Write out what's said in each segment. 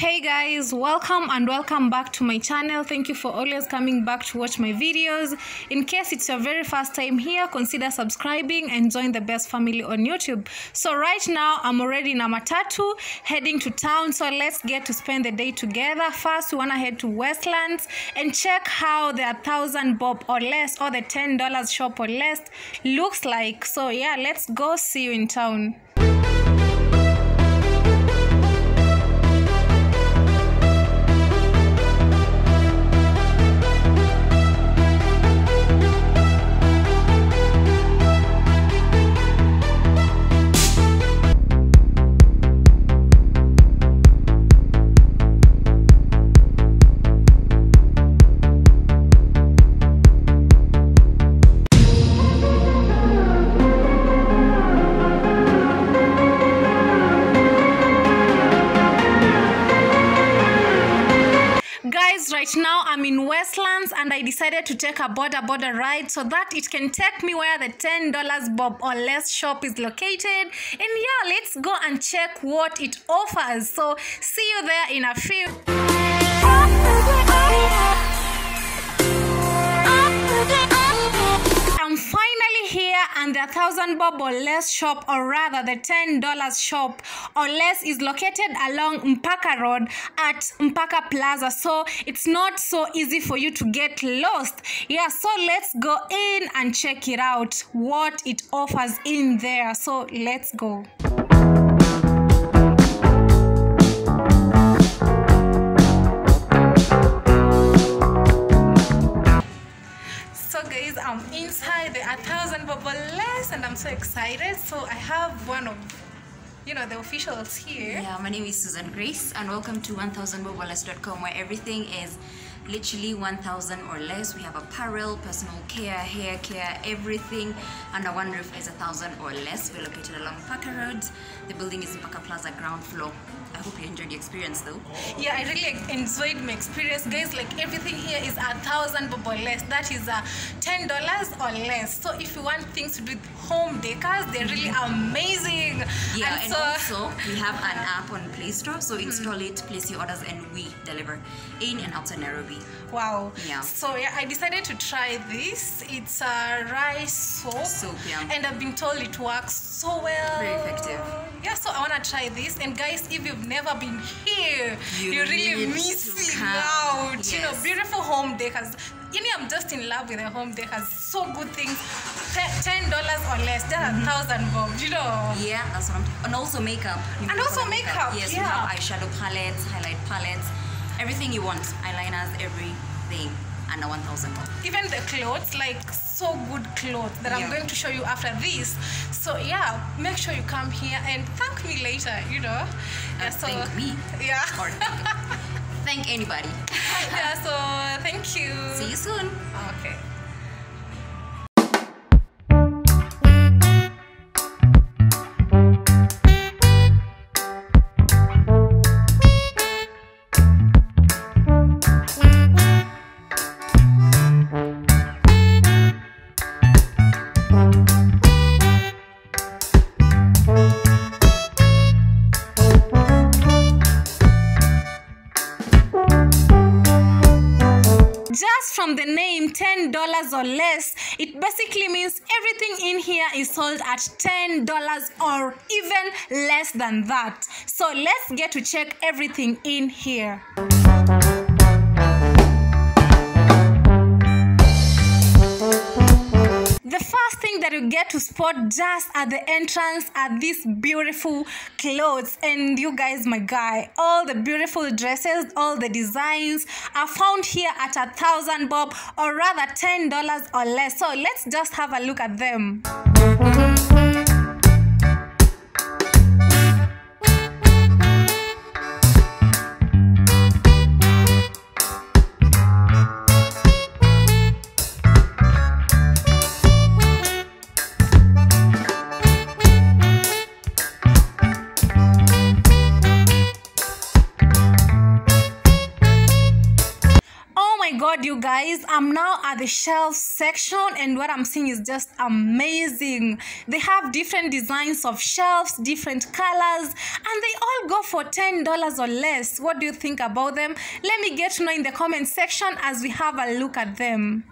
Hey guys, welcome back to my channel. Thank you for always coming back to watch my videos. In case it's your very first time here, consider subscribing and join the best family on YouTube. So right now I'm already in a matatu heading to town, so let's get to spend the day together. First we want to head to Westlands and check how the 1000 bob or less, or the $10 shop or less looks like. So yeah, let's go. See you in town. Right now I'm in Westlands and I decided to take a boda ride so that it can take me where the $10 bob or less shop is located. And yeah, let's go and check what it offers. So see you there in a few. And the 1000 bob or less shop, or rather the $10 shop or less, is located along Mpaka Road at Mpaka Plaza, so it's not so easy for you to get lost. Yeah, so let's go in and check it out, what it offers in there. So let's go. I'm inside the 1000 bob or less and I'm so excited. So I have one of, you know, the officials here. Yeah, my name is Susan Grace and welcome to 1000mobwallis.com, where everything is literally 1000 or less. We have apparel, personal care, hair care, everything. And I wonder if it's 1000 or less. We're located along Mpaka Road. The building is Mpaka Plaza ground floor. I hope you enjoyed the experience though. Yeah, I really enjoyed my experience, guys. Like, everything here is 1000 bob or less. That is $10 or less. So if you want things to do with home decors, they're really amazing. Yeah, and also we have an app on Play Store. So install it, place your orders, and we deliver in and outside Nairobi. Wow. Yeah. So yeah, I decided to try this. It's a rice soap, yeah. And I've been told it works so well. Very effective. Yeah, so I want to try this. And guys, if you've never been here, you're really missing out. Yes. You know, beautiful home decors. You know, I'm just in love with the home decors. So good things. $10 or less, that's 1000 bob, you know. Yeah, that's what I'm talking. And also makeup. And also makeup. Yes, yeah. We have eyeshadow palettes, highlight palettes, everything you want. Eyeliners, everything. Under 1000 bob. Even the clothes, like so good clothes that I'm going to show you after this. So yeah, make sure you come here and thank me later, you know. Yeah, so, thank me. Yeah. Or thank anybody. Yeah, so thank you. See you soon. Okay. Just from the name, $10 or less, it basically means everything in here is sold at $10 or even less than that. So let's get to check everything in here. That you get to spot just at the entrance are these beautiful clothes. And you guys, my guy, all the beautiful dresses, all the designs are found here at 1000 bob, or rather $10 or less. So let's just have a look at them. God, you guys, I'm now at the shelf section, and what I'm seeing is just amazing. They have different designs of shelves, different colors, and they all go for $10 or less. What do you think about them? Let me get to know in the comment section as we have a look at them.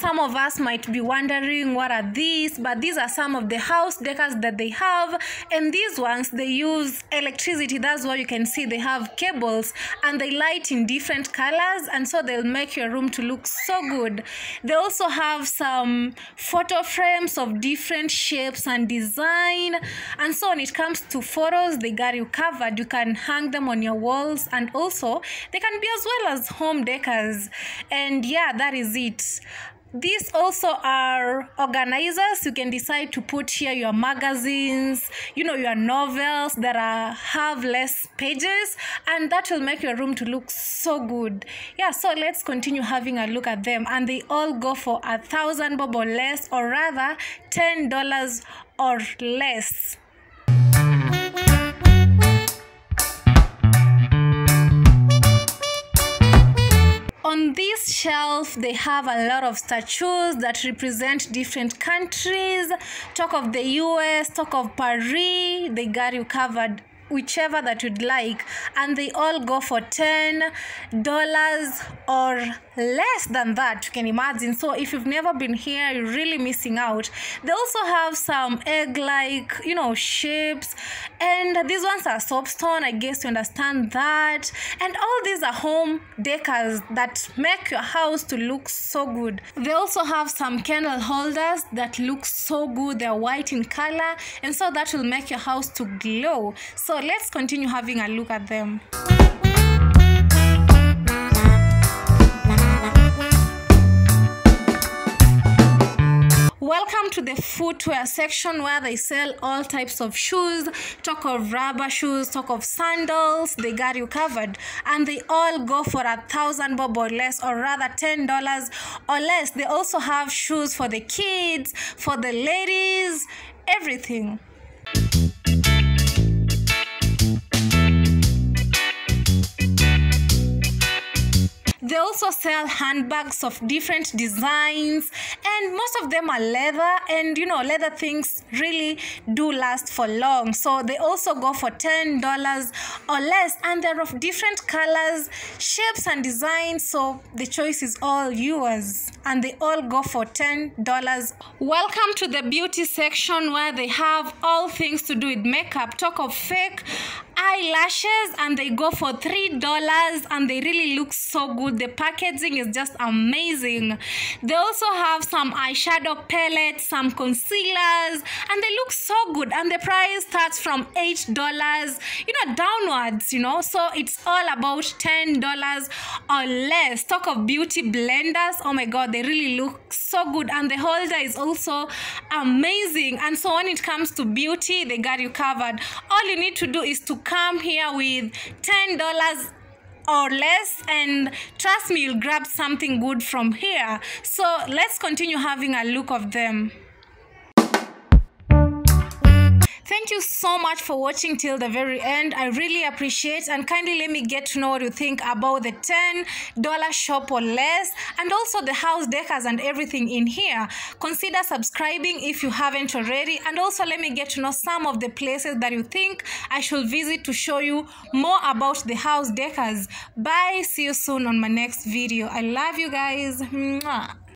Some of us might be wondering what are these, but these are some of the house decors that they have, and these ones they use electricity. That's why you can see they have cables and they light in different colors, and so they'll make your room to look so good. They also have some photo frames of different shapes and design, and so when it comes to photos they got you covered. You can hang them on your walls, and also they can be as well as home decors. And yeah, that is it. These also are organizers. You can decide to put here your magazines, you know, your novels that have less pages, and that will make your room to look so good. Yeah, so let's continue having a look at them, and they all go for 1,000 bob or less, or rather $10 or less. On this shelf, they have a lot of statues that represent different countries. Talk of the US, talk of Paris, they got you covered, whichever that you'd like. And they all go for $10 or less than that, you can imagine. So if you've never been here, you're really missing out. They also have some egg-like, you know, shapes, and these ones are soapstone. I guess you understand that. And all these are home decors that make your house to look so good. They also have some candle holders that look so good. They're white in color, and so that will make your house to glow. So let's continue having a look at them. Welcome to the footwear section, where they sell all types of shoes. Talk of rubber shoes, talk of sandals, they got you covered. And they all go for 1,000 bob or less, or rather $10 or less. They also have shoes for the kids, for the ladies, everything. They also sell handbags of different designs, and most of them are leather, and you know, leather things really do last for long. So they also go for $10 or less, and they're of different colors, shapes and designs, so the choice is all yours, and they all go for $10. Welcome to the beauty section, where they have all things to do with makeup. Talk of fake eyelashes, and they go for $3, and they really look so good. The packaging is just amazing. They also have some eyeshadow palettes, some concealers, and they look so good, and the price starts from $8, you know, downwards, you know, so it's all about $10 or less. Talk of beauty blenders, oh my god, they really look so good, and the holder is also amazing. And so when it comes to beauty, they got you covered. All you need to do is to come here with $10 or less, and trust me, you'll grab something good from here. So let's continue having a look of them. Thank you so much for watching till the very end. I really appreciate, and kindly let me get to know what you think about the $10 shop or less, and also the house decors and everything in here. Consider subscribing if you haven't already, and also let me get to know some of the places that you think I should visit to show you more about the house decors. Bye, see you soon on my next video. I love you guys. Mwah.